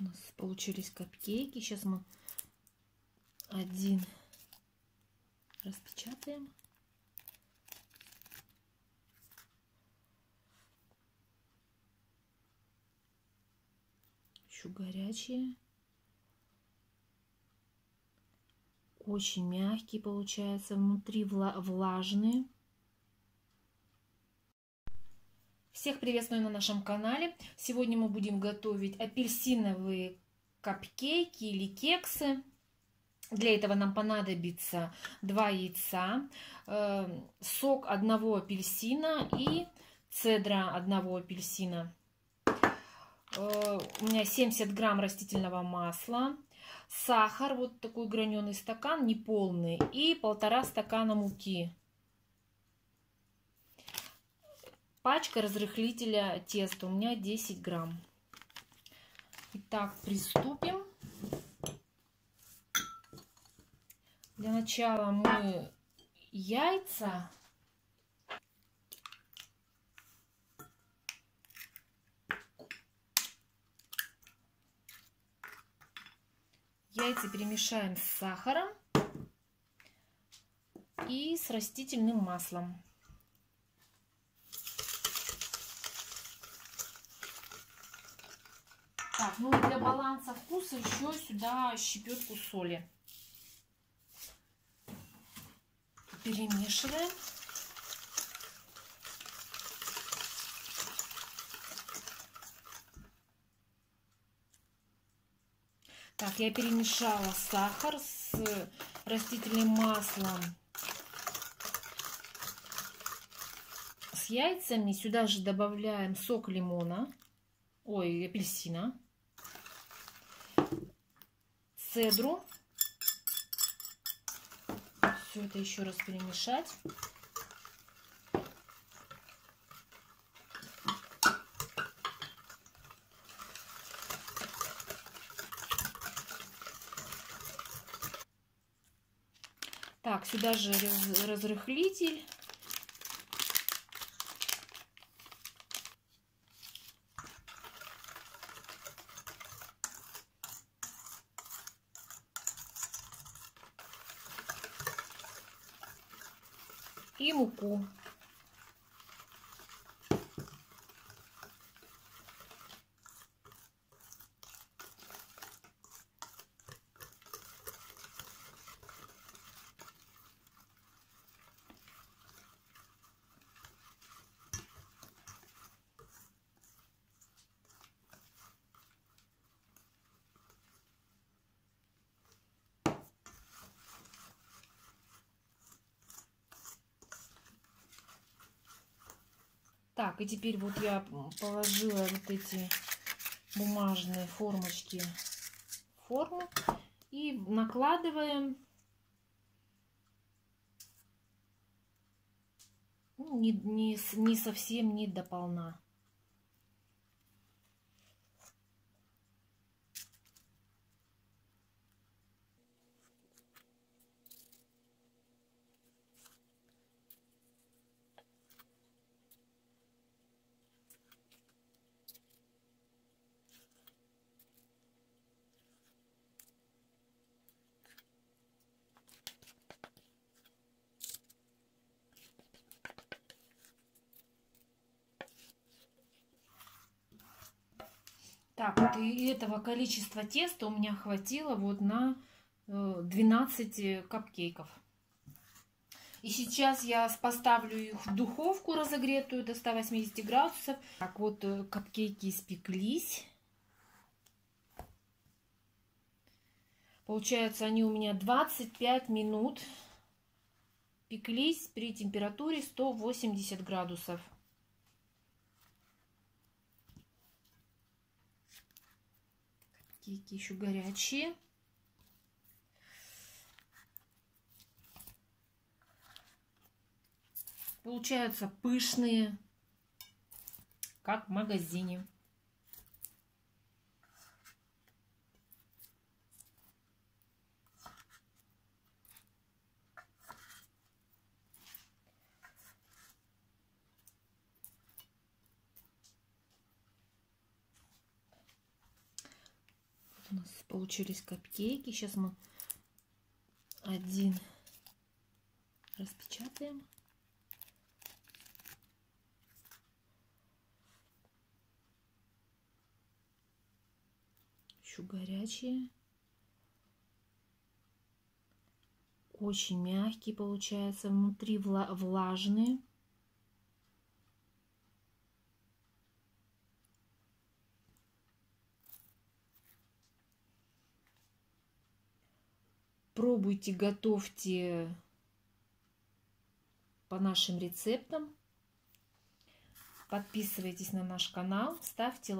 у нас получились капкейки. Сейчас мы один распечатаем. Еще горячие. Очень мягкие получаются, внутри влажные. Всех приветствую на нашем канале. Сегодня мы будем готовить апельсиновые капкейки или кексы. Для этого нам понадобится 2 яйца, сок одного апельсина и цедра одного апельсина. У меня 70 грамм растительного масла, сахар, вот такой граненый стакан, неполный, и 1,5 стакана муки. Пачка разрыхлителя теста у меня 10 грамм. Итак, приступим. Для начала мы яйца перемешаем с сахаром и с растительным маслом. Так, ну для баланса вкуса еще сюда щепетку соли. Перемешиваем. Так, я перемешала сахар с растительным маслом, с яйцами. Сюда же добавляем сок лимона, апельсина, цедру. Все это еще раз перемешать. Так, сюда же разрыхлитель. И муку. Так, и теперь вот я положила вот эти бумажные формочки в форму и накладываем, ну, не совсем, не дополна. Так, вот и этого количества теста у меня хватило вот на 12 капкейков. И сейчас я поставлю их в духовку разогретую до 180 градусов. Так, вот капкейки испеклись. Получается, они у меня 25 минут пеклись при температуре 180 градусов. Капкейки еще горячие. Получаются пышные, как в магазине. у нас получились капкейки. Сейчас мы один распечатаем. Еще горячие. Очень мягкие получается. Внутри влажные. Пробуйте, готовьте по нашим рецептам. Подписывайтесь на наш канал, ставьте лайки.